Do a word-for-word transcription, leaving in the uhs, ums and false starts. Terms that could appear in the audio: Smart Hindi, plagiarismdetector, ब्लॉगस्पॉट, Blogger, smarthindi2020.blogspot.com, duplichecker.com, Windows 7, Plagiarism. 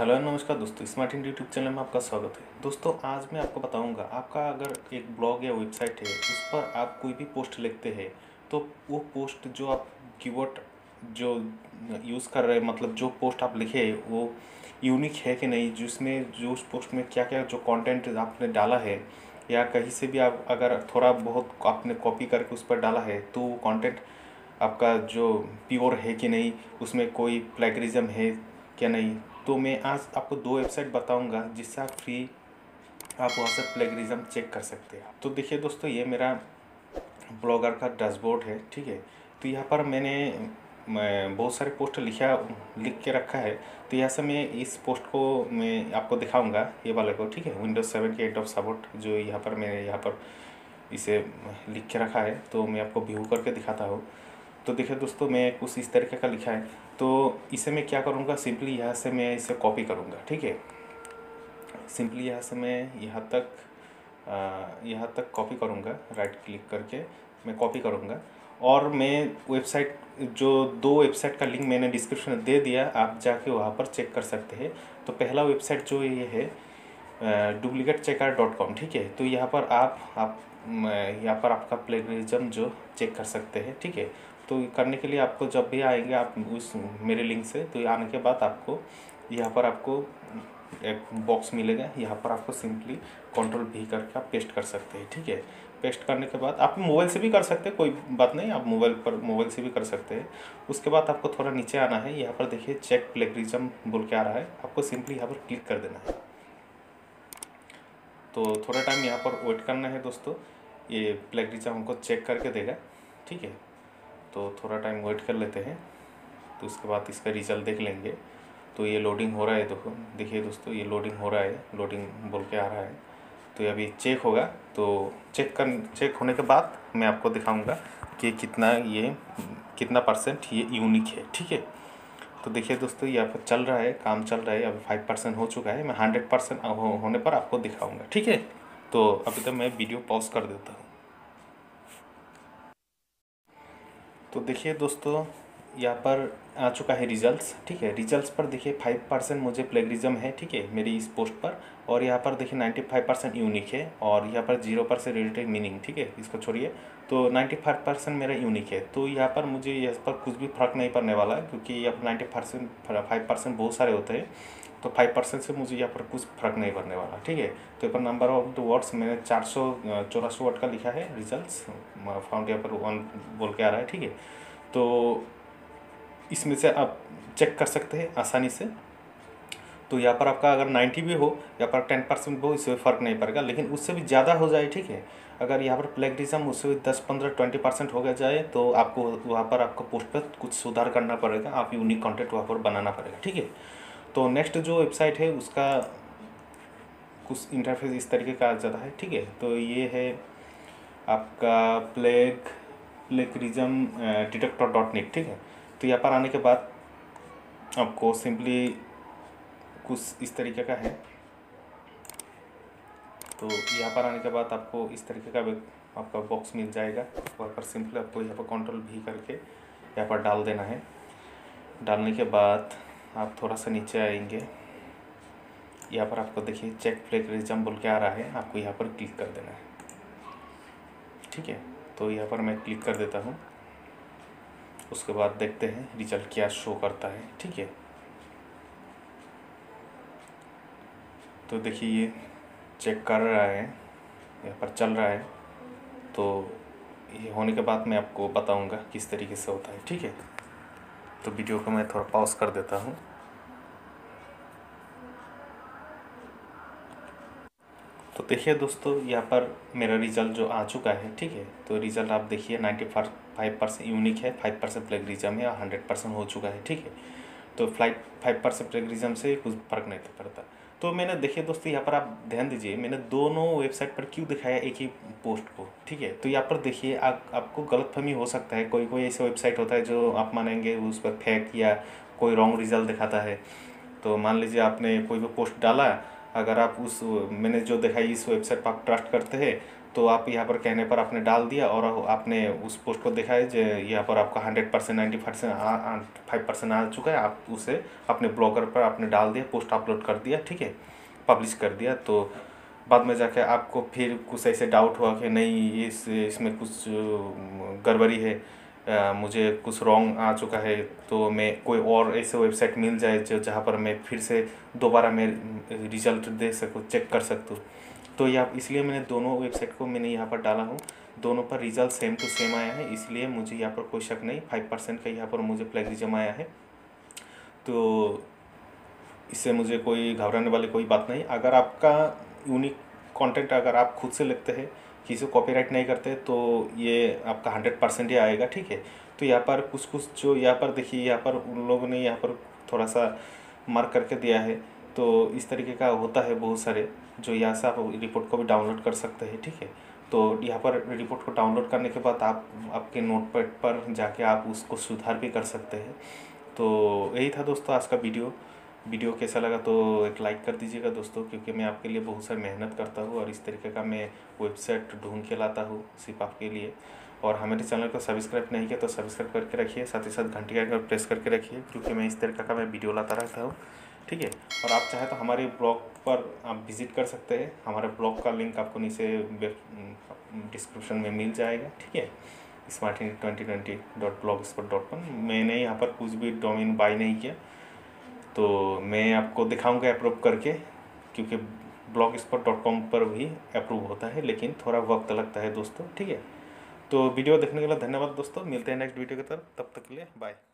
Hello नमस्कार दोस्तों, smart Hindi YouTube channel में आपका स्वागत है। दोस्तों आज मैं आपको बताऊंगा, आपका अगर एक ब्लॉग या वेबसाइट है उस पर आप कोई भी पोस्ट लिखते हैं तो वो पोस्ट जो आप कीवर्ड जो यूज़ कर रहे हैं, मतलब जो पोस्ट आप लिखे वो यूनिक है कि नहीं, जिसमें जो उस पोस्ट में क्या क्या जो कॉन्टेंट आपने डाला है या कहीं से भी आप अगर थोड़ा बहुत आपने कॉपी करके उस पर डाला है तो वो कॉन्टेंट आपका जो प्योर है कि नहीं, उसमें कोई प्लेगरिज्म है क्या नहीं। तो मैं आज आपको दो वेबसाइट बताऊंगा जिससे आप फ्री आप वहाँ से प्लेगरिज्म चेक कर सकते हैं। तो देखिए दोस्तों, ये मेरा ब्लॉगर का डैशबोर्ड है, ठीक है। तो यहाँ पर मैंने मैं बहुत सारे पोस्ट लिखा लिख के रखा है, तो यहाँ से मैं इस पोस्ट को मैं आपको दिखाऊंगा, ये वाले को, ठीक है। विंडोज़ सेवन के एंड ऑफ सपोर्ट जो यहाँ पर मैंने यहाँ पर इसे लिख के रखा है, तो मैं आपको व्यू करके दिखाता हूँ। तो देखिए दोस्तों, मैं कुछ इस तरीके का लिखा है, तो इसे मैं क्या करूँगा, सिंपली यहाँ से मैं इसे कॉपी करूँगा, ठीक है। सिंपली यहाँ से मैं यहाँ तक यहाँ तक कॉपी करूँगा, राइट क्लिक करके मैं कॉपी करूँगा। और मैं वेबसाइट जो दो वेबसाइट का लिंक मैंने डिस्क्रिप्शन में दे दिया, आप जाके वहाँ पर चेक कर सकते हैं। तो पहला वेबसाइट जो ये है डुप्लीकेट चेकर डॉट कॉम, ठीक है। तो यहाँ पर आप आप यहाँ पर आपका प्लेगरिज्म जो चेक कर सकते हैं, ठीक है। तो करने के लिए आपको जब भी आएंगे आप उस मेरे लिंक से, तो आने के बाद आपको यहाँ पर आपको एक बॉक्स मिलेगा, यहाँ पर आपको सिंपली कंट्रोल भी करके आप पेस्ट कर सकते हैं, ठीक है। पेस्ट करने के बाद आप मोबाइल से भी कर सकते हैं, कोई बात नहीं, आप मोबाइल पर मोबाइल से भी कर सकते हैं। उसके बाद आपको थोड़ा नीचे आना है, यहाँ पर देखिए चेक प्लेगरिज्म बोल के आ रहा है, आपको सिंपली यहाँ पर क्लिक कर देना है। तो थोड़ा टाइम यहाँ पर वेट करना है दोस्तों, ये प्लेगरिज्म हमको चेक करके देगा, ठीक है। तो थोड़ा टाइम वेट कर लेते हैं, तो उसके बाद इसका रिजल्ट देख लेंगे। तो ये लोडिंग हो रहा है, देखो देखिए दोस्तों, ये लोडिंग हो रहा है, लोडिंग बोल के आ रहा है। तो अभी चेक होगा, तो चेक कर चेक होने के बाद मैं आपको दिखाऊंगा कि कितना ये कितना परसेंट ये यूनिक है, ठीक है। तो देखिए दोस्तों, यहाँ पर चल रहा है, काम चल रहा है, अभी फाइव परसेंट हो चुका है। मैं हंड्रेड परसेंट हो, होने पर आपको दिखाऊँगा, ठीक है। तो अभी तक मैं वीडियो पॉज कर देता हूँ। तो देखिए दोस्तों, यहाँ पर आ चुका है रिजल्ट्स, ठीक है। रिजल्ट्स पर देखिए फाइव परसेंट मुझे प्लेगरिज्म है, ठीक है, मेरी इस पोस्ट पर। और यहाँ पर देखिए नाइन्टी फाइव परसेंट यूनिक है, और यहाँ पर जीरो परसेंट रिलेटेड मीनिंग, ठीक है, इसको छोड़िए। तो नाइन्टी फाइव परसेंट मेरा यूनिक है, तो यहाँ पर मुझे इस पर कुछ भी फर्क नहीं पड़ने वाला है, क्योंकि यहाँ पर नाइन्टी परसेंट फाइव परसेंट बहुत सारे होते हैं, तो फाइव परसेंट से मुझे यहाँ पर कुछ फर्क नहीं पड़ने वाला, ठीक है। तो यहाँ पर नंबर ऑफ द वर्ड्स मैंने चार सौ चौरासी वर्ड का लिखा है, रिजल्ट्स फाउंड यहाँ पर वन बोल के आ रहा है, ठीक है। तो इसमें से आप चेक कर सकते हैं आसानी से। तो यहाँ पर आपका अगर नाइन्टी भी हो, यहाँ पर टेन परसेंट हो, इससे फ़र्क नहीं पड़ेगा, लेकिन उससे भी ज़्यादा हो जाए, ठीक है, अगर यहाँ पर प्लेगरिज्म उससे भी दस पंद्रह ट्वेंटी परसेंट हो जाए तो आपको वहाँ पर आपको पोस्ट पर कुछ सुधार करना पड़ेगा, आप यूनिक कॉन्टेंट वहाँ पर बनाना पड़ेगा, ठीक है। तो नेक्स्ट जो वेबसाइट है उसका कुछ इंटरफेस इस तरीके का आ जाता है, ठीक है। तो ये है आपका प्लेग प्लेगरिज्म डिटेक्टर डॉट नेट, ठीक है। तो यहाँ पर आने के बाद आपको सिंपली कुछ इस तरीके का है, तो यहाँ पर आने के बाद आपको इस तरीके का आपका बॉक्स मिल जाएगा। वहाँ पर सिंपली आपको यहाँ पर कंट्रोल भी करके यहाँ पर डाल देना है। डालने के बाद आप थोड़ा सा नीचे आएंगे, यहाँ पर आपको देखिए चेक प्लेगरिज्म बोल के आ रहा है, आपको यहाँ पर क्लिक कर देना है, ठीक है। तो यहाँ पर मैं क्लिक कर देता हूँ, उसके बाद देखते हैं रिजल्ट क्या शो करता है, ठीक है। तो देखिए ये चेक कर रहा है, यहाँ पर चल रहा है। तो ये होने के बाद मैं आपको बताऊँगा किस तरीके से होता है, ठीक है। तो वीडियो को मैं थोड़ा पॉज कर देता हूँ। तो देखिए दोस्तों, यहाँ पर मेरा रिजल्ट जो आ चुका है, ठीक है। तो रिजल्ट आप देखिए नाइन्टी फाइव परसेंट यूनिक है, फाइव परसेंट प्लेगरिज्म है, और हंड्रेड परसेंट हो चुका है, ठीक है। तो फ्लाइट फाइव परसेंट प्लेगरिज्म से कुछ फर्क नहीं पड़ता। तो मैंने देखिए दोस्तों, यहाँ पर आप ध्यान दीजिए, मैंने दोनों वेबसाइट पर क्यों दिखाया एक ही पोस्ट को, ठीक है। तो यहाँ पर देखिए आप आपको गलतफहमी हो सकता है, कोई कोई ऐसा वेबसाइट होता है जो आप मानेंगे उस पर फेक या कोई रॉन्ग रिजल्ट दिखाता है। तो मान लीजिए आपने कोई भी पोस्ट डाला, अगर आप उस मैंने जो दिखाई इस वेबसाइट पर आप ट्रस्ट करते हैं तो आप यहाँ पर कहने पर आपने डाल दिया और आपने उस पोस्ट को देखा है जो यहाँ पर आपका hundred percent ninety percent five percent आ चुका है, आप उसे अपने ब्लॉगर पर आपने डाल दिया, पोस्ट अपलोड कर दिया, ठीक है, पब्लिश कर दिया। तो बाद में जाके आपको फिर कुछ ऐसे डाउट हुआ कि नहीं इस इसमें कुछ गड़बड़ी है, आ, मुझे कुछ रॉन्ग आ चुका है, तो मैं कोई और ऐसे वेबसाइट मिल जाए जो जहाँ पर मैं फिर से दोबारा मैं रिजल्ट दे सकूँ, चेक कर सकूँ। तो यह इसलिए मैंने दोनों वेबसाइट को मैंने यहाँ पर डाला हूँ, दोनों पर रिजल्ट सेम टू सेम आया है, इसलिए मुझे यहाँ पर कोई शक नहीं, फाइव परसेंट का यहाँ पर मुझे प्लेगरिज्म आया है। तो इससे मुझे कोई घबराने वाली कोई बात नहीं। अगर आपका यूनिक कंटेंट अगर आप खुद से लिखते हैं, किसी को कॉपीराइट नहीं करते, तो ये आपका हंड्रेड परसेंट ही आएगा, ठीक है। तो यहाँ पर कुछ कुछ जो यहाँ पर देखिए, यहाँ पर उन लोगों ने यहाँ पर थोड़ा सा मार्क करके दिया है, तो इस तरीके का होता है बहुत सारे, जो यहाँ से आप रिपोर्ट को भी डाउनलोड कर सकते हैं, ठीक है। तो यहाँ पर रिपोर्ट को डाउनलोड करने के बाद आप आपके नोटपैड पर जाके आप उसको सुधार भी कर सकते हैं। तो यही था दोस्तों आज का वीडियो वीडियो कैसा लगा तो एक लाइक कर दीजिएगा दोस्तों, क्योंकि मैं आपके लिए बहुत सारी मेहनत करता हूँ और इस तरीके का मैं वेबसाइट ढूंढ के लाता हूँ सिर्फ आपके लिए। और हमारे चैनल को सब्सक्राइब नहीं किया तो सब्सक्राइब करके रखिए, साथ ही साथ घंटी का प्रेस करके रखिए, क्योंकि मैं इस तरीके का मैं वीडियो लाता रहता हूँ, ठीक है। और आप चाहे तो हमारे ब्लॉग पर आप विज़िट कर सकते हैं, हमारे ब्लॉग का लिंक आपको नीचे डिस्क्रिप्शन में मिल जाएगा, ठीक है। Samarth Hindi twenty twenty dot ब्लॉगस्पॉट dot com. मैंने यहाँ पर कुछ भी डोमेन बाय नहीं किया, तो मैं आपको दिखाऊंगा अप्रूव करके, क्योंकि ब्लॉगस्पॉट डॉट कॉम पर भी अप्रूव होता है, लेकिन थोड़ा वक्त लगता है दोस्तों, ठीक है। तो वीडियो देखने के लिए धन्यवाद दोस्तों, मिलते हैं नेक्स्ट वीडियो की तरफ, तब तक के लिए बाय।